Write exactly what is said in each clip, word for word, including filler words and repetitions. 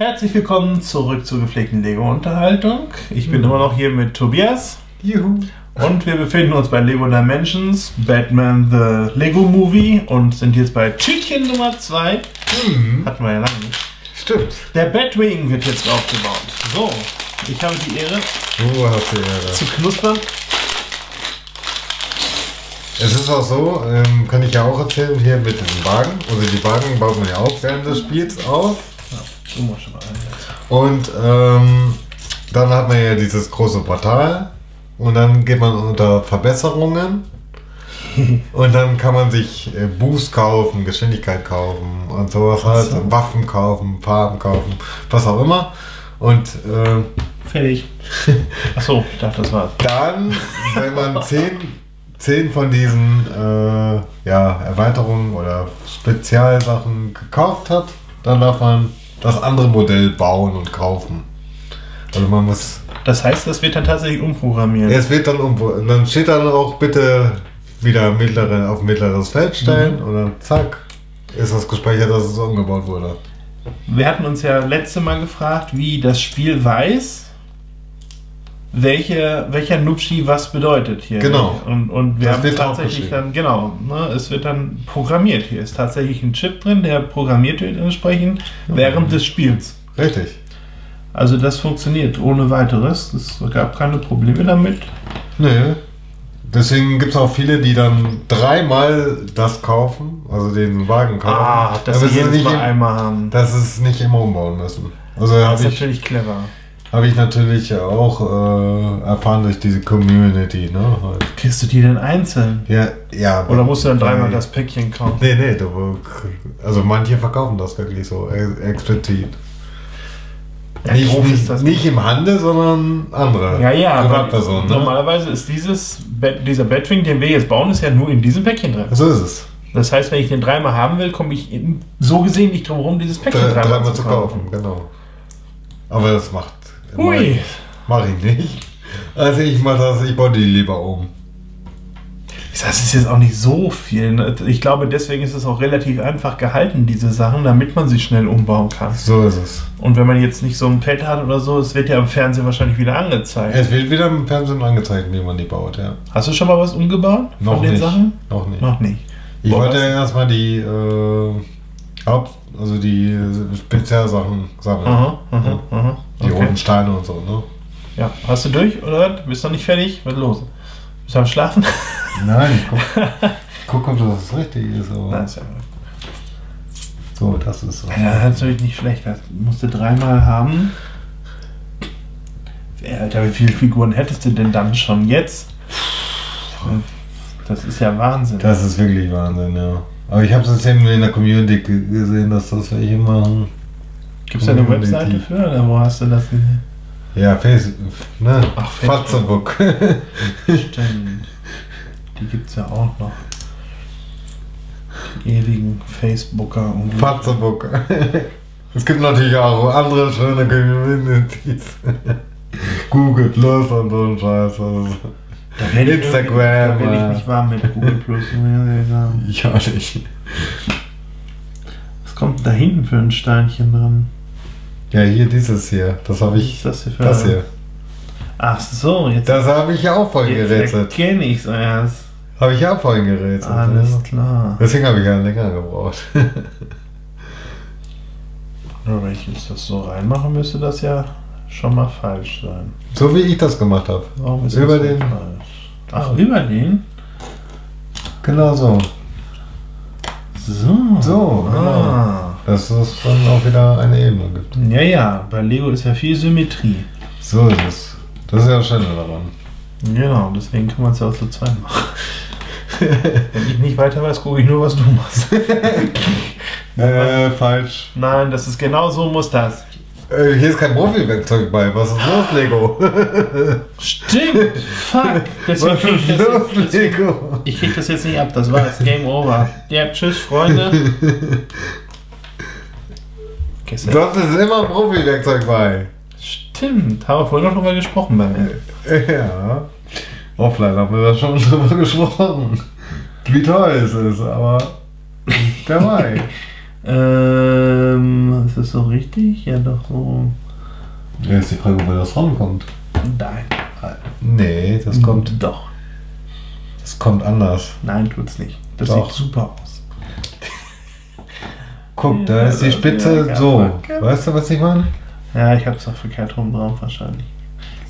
Herzlich willkommen zurück zur gepflegten Lego-Unterhaltung. Ich bin mhm. immer noch hier mit Tobias. Juhu. Und wir befinden uns bei Lego Dimensions, Batman The Lego Movie und sind jetzt bei Tütchen Nummer zwei. Mhm. Hatten wir ja lange nicht. Stimmt. Der Batwing wird jetzt aufgebaut. So, ich habe die Ehre, oh, hast du die Ehre. zu knuspern. Es ist auch so, ähm, kann ich ja auch erzählen, hier mit den Wagen. Also die Wagen baut man ja auch während des Spiels auf. Und ähm, dann hat man ja dieses große Portal und dann geht man unter Verbesserungen und dann kann man sich äh, Boost kaufen, Geschwindigkeit kaufen und sowas halt, so. Waffen kaufen, Farben kaufen, was auch immer. Und äh, fertig. Achso, ich dachte, das war's. Dann, wenn man zehn von diesen äh, ja, Erweiterungen oder Spezialsachen gekauft hat, dann darf man das andere Modell bauen und kaufen. Also man muss... Das heißt, das wird dann tatsächlich umprogrammiert? Es wird dann umprogrammiert. Dann steht dann auch bitte wieder mittlere, auf mittleres Feld stellen mhm. und dann zack, ist das gespeichert, dass es umgebaut wurde. Wir hatten uns ja letzte Mal gefragt, wie das Spiel weiß, welche, welcher Nupschi was bedeutet hier. Genau. Und, und wir das haben wird tatsächlich dann, genau, ne, es wird dann programmiert. Hier ist tatsächlich ein Chip drin, der programmiert wird entsprechend mhm. während des Spiels. Richtig. Also das funktioniert ohne weiteres. Es gab keine Probleme damit. Nee. Deswegen gibt es auch viele, die dann dreimal das kaufen, also den Wagen kaufen. Ah, dass sie nicht mal im, einmal haben. Dass sie es nicht immer umbauen müssen. Also das ist ich, natürlich clever. Habe ich natürlich auch äh, erfahren durch diese Community. Ne? Kriegst du die denn einzeln? Ja, ja. Oder musst du dann dreimal das Päckchen kaufen? Nee, nee. Du, also manche verkaufen das wirklich so explizit. Ja, nicht, nicht, das nicht im Handel, sondern andere. Ja, ja. Privatpersonen, ne? Normalerweise ist dieses, dieser Batwing, den wir jetzt bauen, ist ja nur in diesem Päckchen drin. So ist es. Das heißt, wenn ich den dreimal haben will, komme ich in, so gesehen nicht drum herum, dieses Päckchen dreimal, dreimal zu kaufen. kaufen. Genau. Aber das macht... Hui! Mach ich nicht. Also ich mache das, ich baue die lieber um. Das ist jetzt auch nicht so viel. Ich glaube, deswegen ist es auch relativ einfach gehalten, diese Sachen, damit man sie schnell umbauen kann. So ist es. Und wenn man jetzt nicht so ein Pad hat oder so, es wird ja im Fernsehen wahrscheinlich wieder angezeigt. Es wird wieder im Fernsehen angezeigt, wie man die baut, ja. Hast du schon mal was umgebaut von Noch den nicht. Sachen? Noch nicht. Noch nicht. Ich Boah, wollte ja erstmal die äh, Haupt, also die Spezialsachen sammeln. Aha, aha, aha. Die okay. roten Steine und so, ne? Ja. Hast du durch, oder? Bist noch nicht fertig? Was los? Bist du am Schlafen? Nein, guck, guck, ob das richtig ist. Aber Nein, ist ja so, das ist so. Ja, das ist natürlich nicht schlecht. Das musst du dreimal haben. Alter, wie viele Figuren hättest du denn dann schon jetzt? Das ist ja Wahnsinn. Das ist wirklich Wahnsinn, ja. Aber ich habe es jetzt eben in der Community gesehen, dass das welche machen. Gibt es da eine Webseite für, oder wo hast du das gesehen? Ja, Facebook. Ne? Ach, Facebook. Stimmt. Die gibt es ja auch noch. Die ewigen Facebooker und Fatzebooker. Es gibt natürlich auch andere schöne Communities. Google Plus und so ein Scheiß. Also da Instagram. Da bin ich nicht warm mit Google Plus. Ich auch nicht. Was kommt da hinten für ein Steinchen dran? Ja, hier dieses hier. Das habe ich. Was ist das hier? Für das hier. Ach so, jetzt. Das habe ich ja auch vorhin gerätselt. Kenne ich es erst. Habe ich ja auch vorhin gerätselt. Alles ja. klar. Deswegen habe ich ja länger gebraucht. Wenn ich jetzt das so reinmache, müsste das ja schon mal falsch sein. So wie ich das gemacht habe. Warum ist über das so den. Falsch? Ach, über den? Genau so. So. So, genau. Ah. Dass es dann auch wieder eine Ebene gibt. Ja, ja. Bei Lego ist ja viel Symmetrie. So ist es. Das ist ja schöner daran. Genau, deswegen kann man es ja auch zu zweit machen. Wenn ich nicht weiter weiß, gucke ich nur, was du machst. äh, falsch. Nein, das ist genau so, muss das. Äh, hier ist kein Profi-Werkzeug bei. Was ist los, Lego? Stimmt, fuck. Deswegen was ist ich los, jetzt, Lego? Ich krieg das jetzt nicht ab, das war's. Game over. Ja, tschüss, Freunde. Sonst ist immer Profi-Werkzeug bei. Stimmt, haben wir vorhin noch drüber gesprochen bei mir. Ja, offline haben wir da schon drüber gesprochen. Wie toll es ist, aber dabei. Ähm, ist das so richtig? Ja, doch so. Ja, ist die Frage, wo das rankommt. Nein. Nee, das kommt. Doch. Das kommt anders. Nein, tut's nicht. Das doch. Sieht super aus. Guck, da ja, ist die Spitze ja, so. Ja. Weißt du, was ich meine? Ja, ich hab's auch verkehrt rum drauf wahrscheinlich.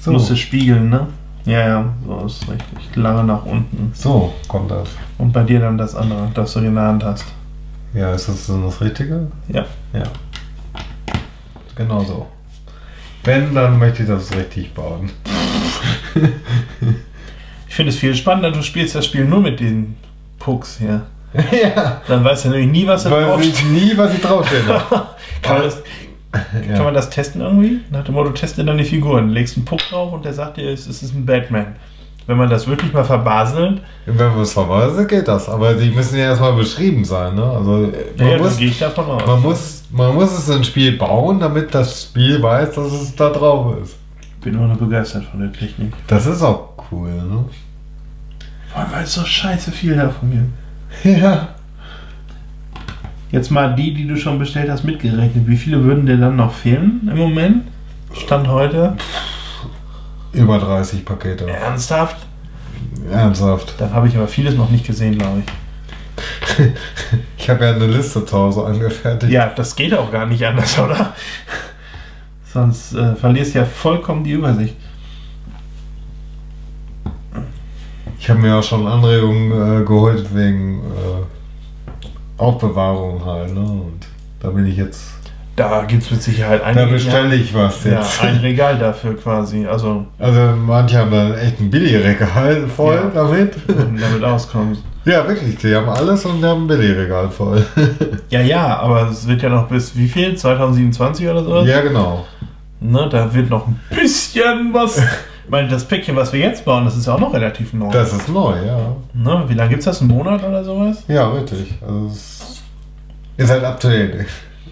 So. Musst du spiegeln, ne? Ja, ja, so ist richtig. Lange nach unten. So kommt das. Und bei dir dann das andere, das du in der Hand hast. Ja, ist das denn das Richtige? Ja. Ja. Genau so. Wenn, dann möchte ich das richtig bauen. Ich finde es viel spannender, du spielst das Spiel nur mit den Pucks hier. Ja. Dann weißt du nämlich nie, was da draufsteht. Ich weiß nie, was ich draufstehe. Kann, ja. Kann man das testen irgendwie? Nach dem Motto, teste dann die Figuren. Legst einen Puck drauf und der sagt dir, es ist ein Batman. Wenn man das wirklich mal verbaselt. Wenn man es verbaselt, geht das. Aber die müssen ja erstmal beschrieben sein. Ne? Also, man ja, muss, dann gehe ich davon aus. Man muss, man muss es ins Spiel bauen, damit das Spiel weiß, dass es da drauf ist. Ich bin immer noch begeistert von der Technik. Das ist auch cool, ne? Vor allem, weil es so scheiße viel davon gibt. Ja. Jetzt mal die, die du schon bestellt hast, mitgerechnet. Wie viele würden dir dann noch fehlen im Moment? Stand heute? Über dreißig Pakete. Ernsthaft? Ernsthaft. Da habe ich aber vieles noch nicht gesehen, glaube ich. Ich habe ja eine Liste zu Hause angefertigt. Ja, das geht auch gar nicht anders, oder? Sonst äh, verlierst du ja vollkommen die Übersicht. Ich habe mir auch schon Anregungen äh, geholt wegen äh, Aufbewahrung halt. Ne? Und da bin ich jetzt... Da gibt es mit Sicherheit ein Regal. Da bestelle ich was jetzt. Ja, ein Regal dafür quasi. Also, also manche haben dann echt ein Billy-Regal voll ja, damit. Und damit auskommst. Ja, wirklich. Die haben alles und die haben ein Billy-Regal voll. Ja, ja, aber es wird ja noch bis wie viel? zwanzig siebenundzwanzig oder so? Ja, genau. Ne, da wird noch ein bisschen was. Ich meine, das Päckchen, was wir jetzt bauen, das ist ja auch noch relativ neu. Das ist neu, ja. Ne, wie lange gibt es das? Einen Monat oder sowas? Ja, richtig. Also es ist halt up to date.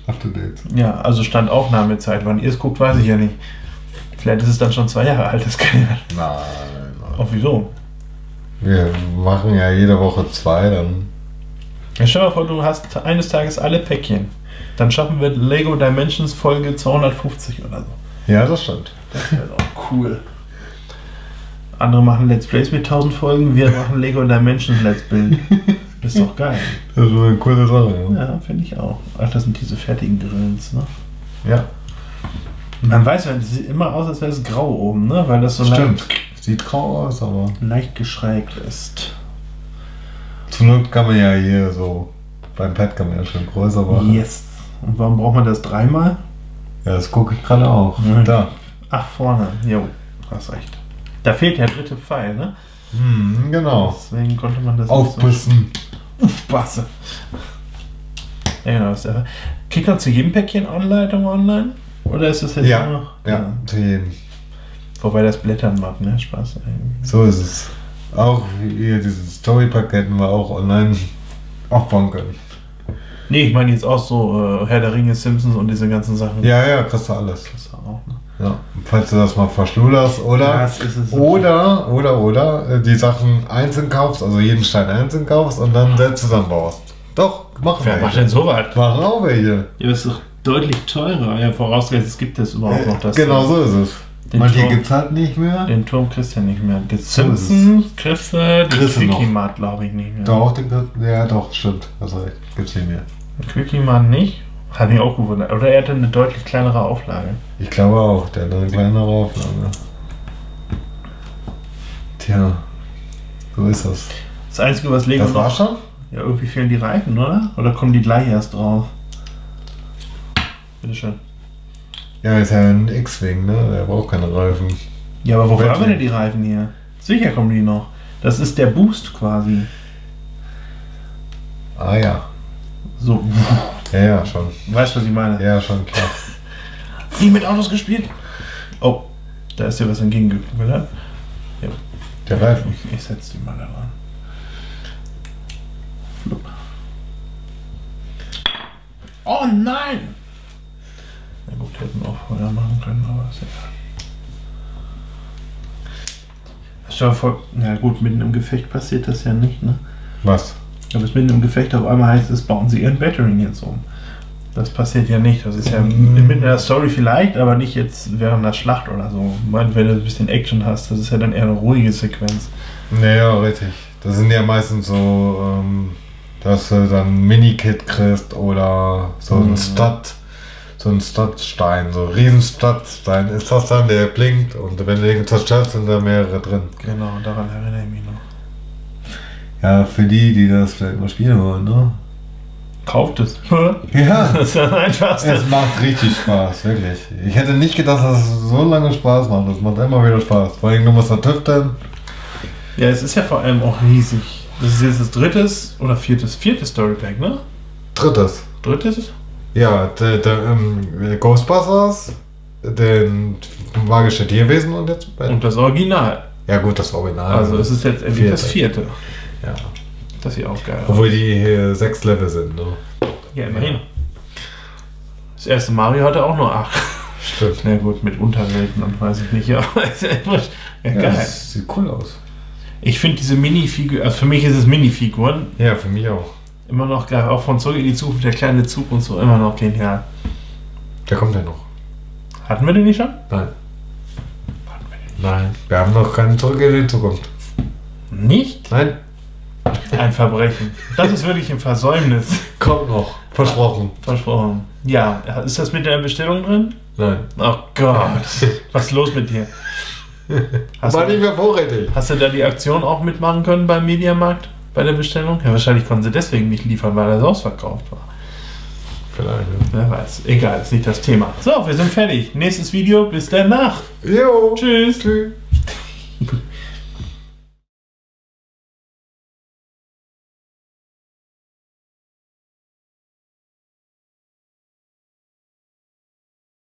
Up to date. Ja, also Stand Aufnahmezeit. Wann ihr es guckt, weiß ich ja nicht. Vielleicht ist es dann schon zwei Jahre alt, das kann ja. Nein, nein. Auch wieso? Wir machen ja jede Woche zwei, dann. Ja, stell dir mal vor, du hast eines Tages alle Päckchen. Dann schaffen wir Lego Dimensions Folge zweihundertfünfzig oder so. Ja, das stimmt. Das wäre auch cool. Andere machen Let's Plays mit tausend Folgen, wir machen Lego Dimensions Let's Build. Das ist doch geil. Das ist eine coole Sache, ja. Ja, finde ich auch. Ach, das sind diese fertigen Grills, ne? Ja. Man weiß ja, das sieht immer aus, als wäre es grau oben, ne? Weil das so stimmt. Leicht, sieht grau aus, aber... leicht geschrägt ist. Zur Not kann man ja hier so... Beim Pad kann man ja schon größer machen. Yes. Und warum braucht man das dreimal? Ja, das gucke ich gerade auch. Mhm. Da. Ach, vorne. Jo, hast recht. Da fehlt der dritte Pfeil, ne? Hm, genau. Deswegen konnte man das... aufpassen. Aufpassen. Ja, genau. Kriegt man zu jedem Päckchen Anleitung online? Oder ist das jetzt ja, noch? Ja, ja, zu jedem. Wobei das Blättern macht, ne? Spaß eigentlich. So ist es. Auch hier dieses Story-Pack hätten wir auch online aufbauen können. Nee, ich meine jetzt auch so äh, Herr der Ringe, Simpsons und diese ganzen Sachen. Ja, ja, kriegst du alles. Kriegst du auch, ne? Ja, falls du das mal verschluderst oder, ja, oder, oder, oder die Sachen einzeln kaufst, also jeden Stein einzeln kaufst und dann selbst zusammenbaust. Doch, machen wir. Wer macht denn so was? Machen auch welche. Ja, das ist doch deutlich teurer. Ja, vorausgesetzt, es gibt das überhaupt noch. Das genau so ist es. Den Manche gibt es halt nicht mehr. Den Turm kriegst du ja nicht mehr. Die Simpsons kriegst du, den Quickie-Mart glaube ich nicht mehr. Doch, den, ja doch, stimmt. Also gibt es nicht mehr. Quickie-Mart nicht? Hat mich auch gewundert. Oder er hatte eine deutlich kleinere Auflage. Ich glaube auch, der hatte eine kleinere Auflage. Tja, so ist das. Das Einzige, was Lego... Das war schon? Ja, irgendwie fehlen die Reifen, oder? Oder kommen die gleich erst drauf? Bitteschön. Ja, ist ja ein X-Wing, ne? Der braucht keine Reifen. Ja, aber wofür haben wir denn die Reifen hier? Sicher kommen die noch. Das ist der Boost quasi. Ah ja. So. Ja, ja, schon. Weißt du, was ich meine? Ja, schon, klar. Viel mit Autos gespielt? Oh, da ist dir was entgegengekommen, oder? Ja. Der Reifen. Ich, ich setze die mal da dran. Flup. Oh nein! Na gut, hätten wir auch vorher machen können, aber ist egal. Voll, na gut, mitten im Gefecht passiert das ja nicht, ne? Was? Aber es mitten im Gefecht auf einmal heißt es, bauen sie ihren Batwing jetzt um. Das passiert ja nicht. Das ist ja mit einer Story vielleicht, aber nicht jetzt während einer Schlacht oder so. Meint, wenn du ein bisschen Action hast, das ist ja dann eher eine ruhige Sequenz. Naja, richtig. Das sind ja meistens so, ähm, dass du dann ein Minikit kriegst oder so ein mhm. Stadt, so ein Stadtstein, so ein Riesenstadtstein. Ist das dann, der blinkt und wenn du den zerstörst, sind da mehrere drin. Genau, daran erinnere ich mich noch. Ja, für die, die das vielleicht mal spielen wollen, ne? Kauft es. Ja, das ist einfach. Es macht richtig Spaß, wirklich. Ich hätte nicht gedacht, dass es so lange Spaß macht. Das macht immer wieder Spaß. Vor allem, du musst da tüfteln. Ja, es ist ja vor allem auch riesig. Das ist jetzt das drittes oder viertes, viertes Storypack, ne? Drittes. Drittes? Ja, der, der ähm, Ghostbusters, den magische Tierwesen und jetzt. Und das Original. Ja, gut, das Original. Also, es ist jetzt endlich das vierte. Ja. Das ist auch geil. Obwohl die hier sechs Level sind, ne? Ja, immerhin. Das erste Mario hatte auch nur acht. Stimmt. Na gut, mit Unterwelten und weiß ich nicht. Ja, ja, geil. Das sieht cool aus. Ich finde diese Minifiguren, also für mich ist es Minifiguren. Ja, für mich auch. Immer noch geil. Auch von Zurück in die Zukunft, der kleine Zug und so, immer noch genial. Der kommt ja noch. Hatten wir den nicht schon? Nein. Hatten wir den nicht? Nein. Wir haben noch keinen Zurück in die Zukunft. Nicht? Nein. Ein Verbrechen. Das ist wirklich ein Versäumnis. Kommt noch. Versprochen. Versprochen. Ja, ist das mit der Bestellung drin? Nein. Oh Gott. Was ist los mit dir? Hast War du, nicht mehr vorrätig. Hast du da die Aktion auch mitmachen können beim Mediamarkt? Bei der Bestellung? Ja, wahrscheinlich konnten sie deswegen nicht liefern, weil das ausverkauft war. Vielleicht. Wer weiß. Egal, ist nicht das Thema. So, wir sind fertig. Nächstes Video. Bis danach. Jo. Tschüss. Tschüss.